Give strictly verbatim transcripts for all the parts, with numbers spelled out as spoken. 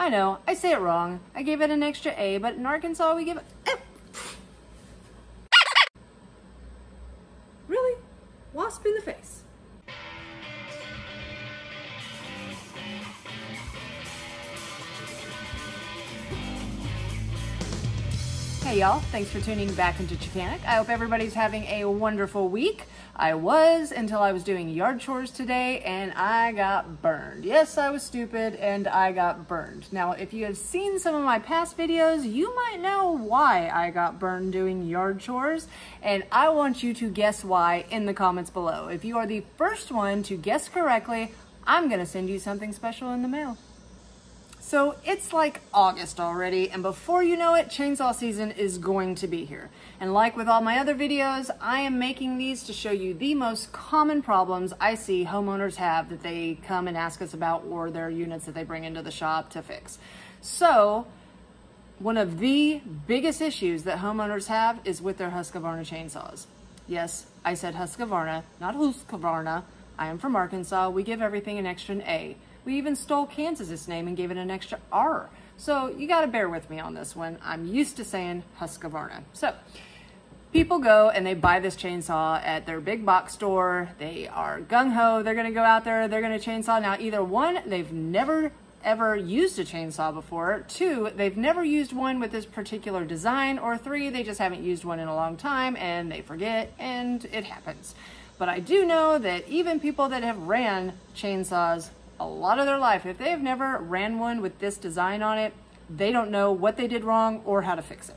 I know, I say it wrong. I gave it an extra A, but in Arkansas we give it... Really? Wasp in the face. Hey y'all, thanks for tuning back into Chickanic. I hope everybody's having a wonderful week. I was until I was doing yard chores today and I got burned. Yes, I was stupid and I got burned. Now, if you have seen some of my past videos, you might know why I got burned doing yard chores, and I want you to guess why in the comments below. If you are the first one to guess correctly, I'm gonna send you something special in the mail. So it's like August already, and before you know it, chainsaw season is going to be here. And like with all my other videos, I am making these to show you the most common problems I see homeowners have that they come and ask us about, or their units that they bring into the shop to fix. So one of the biggest issues that homeowners have is with their Husqvarna chainsaws. Yes, I said Husqvarna, not Husqvarna. I am from Arkansas. We give everything an extra an A. We even stole Kansas's name and gave it an extra R. So you gotta bear with me on this one. I'm used to saying Husqvarna. So people go and they buy this chainsaw at their big box store. They are gung-ho, they're gonna go out there, they're gonna chainsaw. Now either one, they've never ever used a chainsaw before, two, they've never used one with this particular design, or three, they just haven't used one in a long time and they forget, and it happens. But I do know that even people that have ran chainsaws a lot of their life, if they've never ran one with this design on it, they don't know what they did wrong or how to fix it.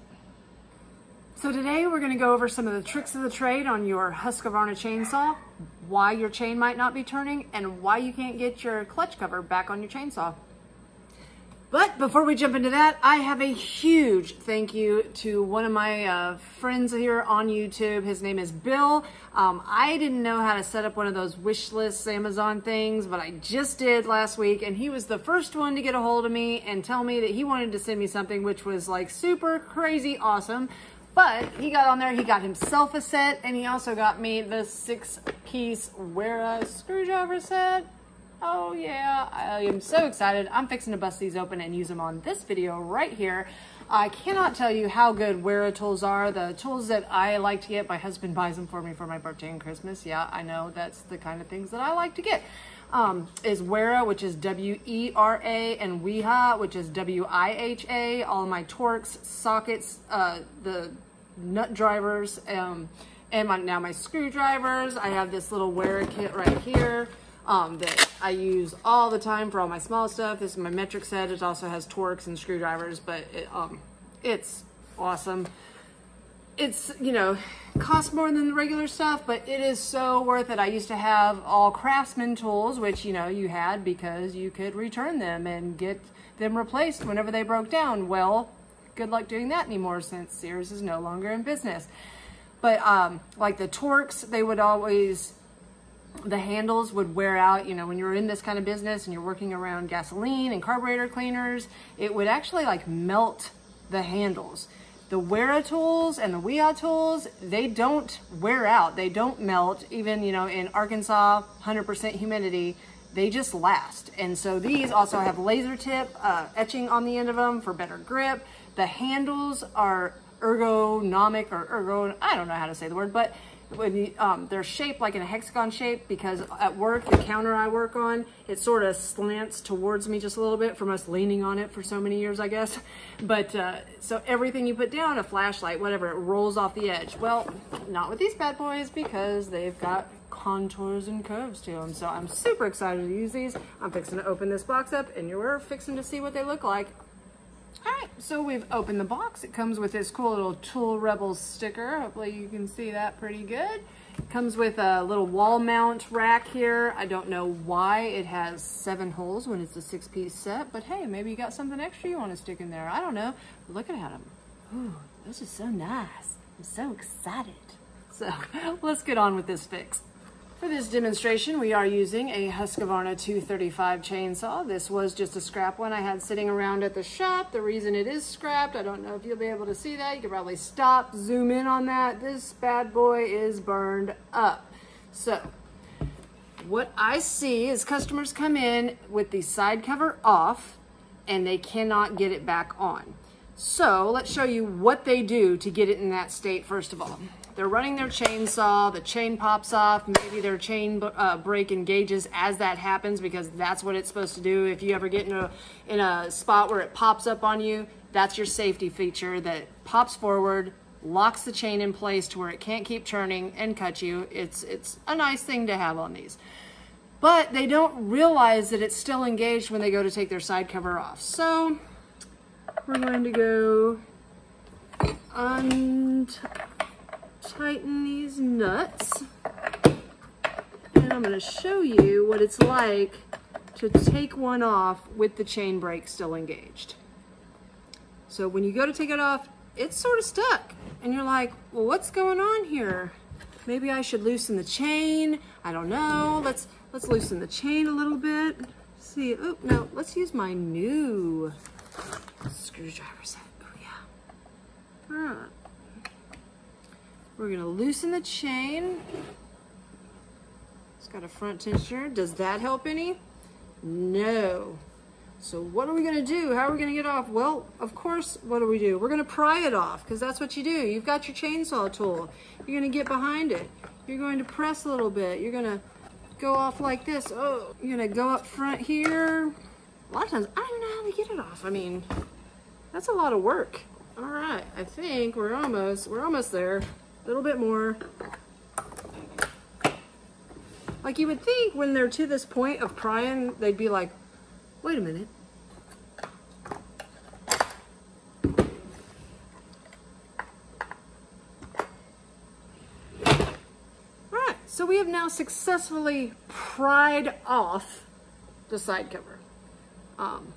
So today we're gonna go over some of the tricks of the trade on your Husqvarna chainsaw, why your chain might not be turning, and why you can't get your clutch cover back on your chainsaw. But before we jump into that, I have a huge thank you to one of my uh, friends here on YouTube. His name is Bill. Um, I didn't know how to set up one of those wish lists, Amazon things, but I just did last week, and he was the first one to get a hold of me and tell me that he wanted to send me something, which was like super crazy awesome. But he got on there, he got himself a set, and he also got me the six piece Wera screwdriver set. Oh yeah, I am so excited. I'm fixing to bust these open and use them on this video right here. I cannot tell you how good Wera tools are. The tools that I like to get, my husband buys them for me for my birthday and Christmas. Yeah, I know, that's the kind of things that I like to get. Um, is Wera, which is W E R A, and Wiha, which is W I H A, all my Torx sockets, uh, the nut drivers, um, and my, now my screwdrivers. I have this little Wera kit right here. Um, that I use all the time for all my small stuff. This is my metric set. It also has Torx and screwdrivers, but it, um, it's awesome. It's, you know, costs more than the regular stuff, but it is so worth it. I used to have all Craftsman tools, which, you know, you had because you could return them and get them replaced whenever they broke down. Well, good luck doing that anymore since Sears is no longer in business. But um, like the Torx, they would always... the handles would wear out, you know, when you're in this kind of business and you're working around gasoline and carburetor cleaners, it would actually like melt the handles. The Wera tools and the Wiha tools, they don't wear out. They don't melt. Even, you know, in Arkansas, one hundred percent humidity, they just last. And so these also have laser tip uh, etching on the end of them for better grip. The handles are ergonomic or ergo, I don't know how to say the word, but When you, um, they're shaped like in a hexagon shape because at work, the counter I work on, it sort of slants towards me just a little bit from us leaning on it for so many years, I guess. But uh, so everything you put down, a flashlight, whatever, it rolls off the edge. Well, not with these bad boys because they've got contours and curves to them. So I'm super excited to use these. I'm fixing to open this box up and you're fixing to see what they look like. All right, so we've opened the box. It comes with this cool little Tool Rebels sticker. Hopefully you can see that pretty good. It comes with a little wall mount rack here. I don't know why it has seven holes when it's a six-piece set, but hey, maybe you got something extra you want to stick in there. I don't know. Look at them. Ooh, those are so nice. I'm so excited. So let's get on with this fix. For this demonstration, we are using a Husqvarna two thirty-five chainsaw. This was just a scrap one I had sitting around at the shop. The reason it is scrapped, I don't know if you'll be able to see that. You can probably stop, zoom in on that. This bad boy is burned up. So, what I see is customers come in with the side cover off. and they cannot get it back on. So let's show you what they do to get it in that state. First of all, they're running their chainsaw, the chain pops off, maybe their chain uh, brake engages as that happens, because that's what it's supposed to do. If you ever get in a, in a spot where it pops up on you, that's your safety feature that pops forward, locks the chain in place to where it can't keep turning and cut you. It's, it's a nice thing to have on these. But they don't realize that it's still engaged when they go to take their side cover off. So we're going to go untighten these nuts, and I'm going to show you what it's like to take one off with the chain brake still engaged. So when you go to take it off, it's sort of stuck, and you're like, well, what's going on here? Maybe I should loosen the chain. I don't know. Let's let's loosen the chain a little bit. See, oh no, let's use my new screwdriver set. Oh yeah. All right. We're gonna loosen the chain. It's got a front tensioner. Does that help any? No. So what are we gonna do? How are we gonna get off? Well, of course, what do we do? We're gonna pry it off, because that's what you do. You've got your chainsaw tool. You're gonna get behind it. You're going to press a little bit. You're gonna go off like this. Oh, you're gonna go up front here. A lot of times, I don't know how to get it off. I mean, that's a lot of work. All right, I think we're almost, we're almost there. A little bit more. Like you would think when they're to this point of prying, they'd be like, wait a minute. All right, so we have now successfully pried off the side cover. Um,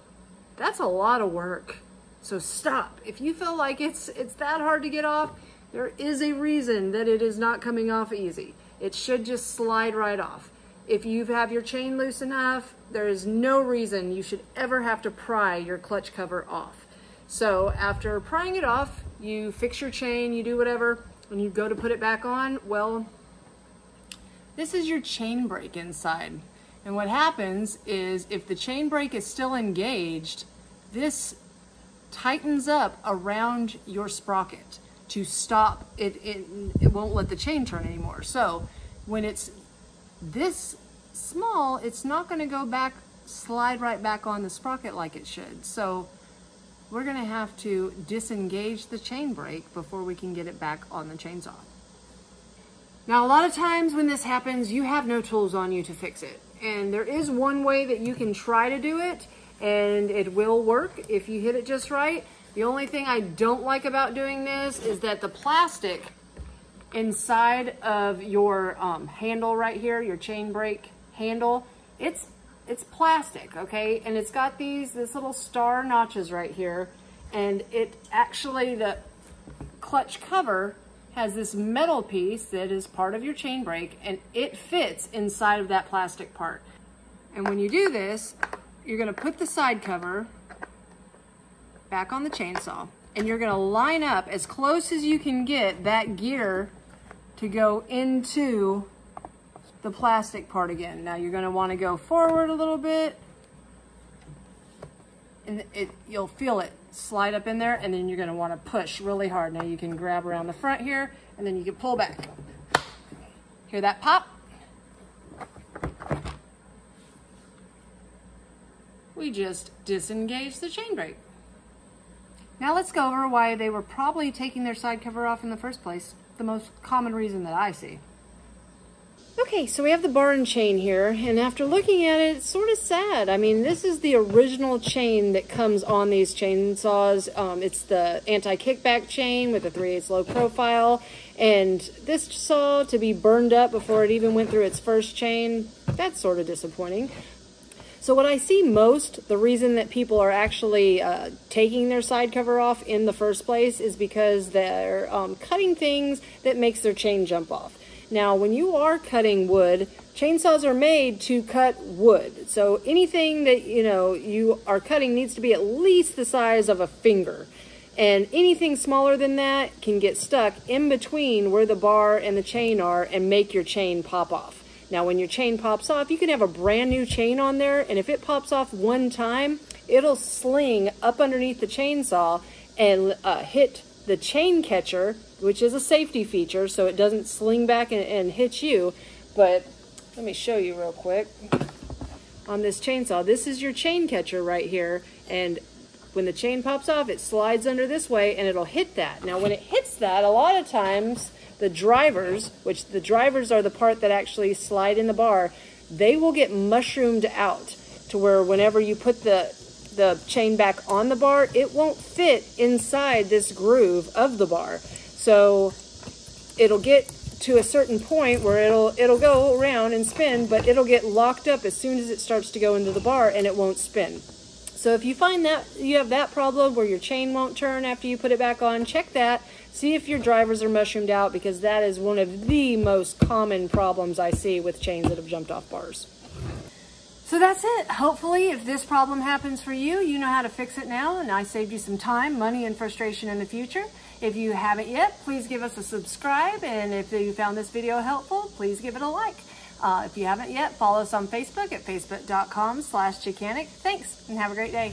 that's a lot of work. So stop. If you feel like it's, it's that hard to get off, there is a reason that it is not coming off easy. It should just slide right off. If you have your chain loose enough, there is no reason you should ever have to pry your clutch cover off. So after prying it off, you fix your chain, you do whatever, and you go to put it back on. Well, this is your chain brake inside. And what happens is, if the chain brake is still engaged, this tightens up around your sprocket to stop it. It, it won't let the chain turn anymore. So when it's this small, it's not going to go back, slide right back on the sprocket like it should. So we're going to have to disengage the chain brake before we can get it back on the chainsaw. Now, a lot of times when this happens, you have no tools on you to fix it. And there is one way that you can try to do it, and it will work if you hit it just right. The only thing I don't like about doing this is that the plastic inside of your um, handle right here, your chain brake handle, it's it's plastic, okay? And it's got these this little star notches right here, and it actually, the clutch cover has this metal piece that is part of your chain brake, and it fits inside of that plastic part. And when you do this, you're gonna put the side cover back on the chainsaw, and you're gonna line up as close as you can get that gear to go into the plastic part again. Now you're gonna wanna go forward a little bit, and it, you'll feel it slide up in there, and then you're gonna wanna push really hard. Now you can grab around the front here, and then you can pull back. Hear that pop? We just disengaged the chain brake. Now let's go over why they were probably taking their side cover off in the first place, the most common reason that I see. Okay, so we have the barn chain here, and after looking at it, it's sort of sad. I mean, this is the original chain that comes on these chainsaws. Um, it's the anti-kickback chain with a three eighths low profile, and this saw to be burned up before it even went through its first chain. That's sort of disappointing. So what I see most, the reason that people are actually uh, taking their side cover off in the first place is because they're um, cutting things that makes their chain jump off. Now, when you are cutting wood, chainsaws are made to cut wood. So anything that, you know, you are cutting needs to be at least the size of a finger. And anything smaller than that can get stuck in between where the bar and the chain are and make your chain pop off. Now, when your chain pops off, you can have a brand new chain on there, and if it pops off one time, it'll sling up underneath the chainsaw and uh, hit the chain catcher, which is a safety feature, so it doesn't sling back and, and hit you. But let me show you real quick on this chainsaw. This is your chain catcher right here, and when the chain pops off, it slides under this way and it'll hit that. Now when it hits that, a lot of times the drivers, which the drivers are the part that actually slide in the bar, they will get mushroomed out to where whenever you put the the chain back on the bar, it won't fit inside this groove of the bar. So it'll get to a certain point where it'll it'll go around and spin, but it'll get locked up as soon as it starts to go into the bar and it won't spin. So if you find that you have that problem where your chain won't turn after you put it back on, check that. See if your drivers are mushroomed out, because that is one of the most common problems I see with chains that have jumped off bars. So that's it. Hopefully, if this problem happens for you, you know how to fix it now, and I saved you some time, money, and frustration in the future. If you haven't yet, please give us a subscribe, and if you found this video helpful, please give it a like. Uh, if you haven't yet, follow us on Facebook at facebook dot com slash Chickanic. Thanks, and have a great day.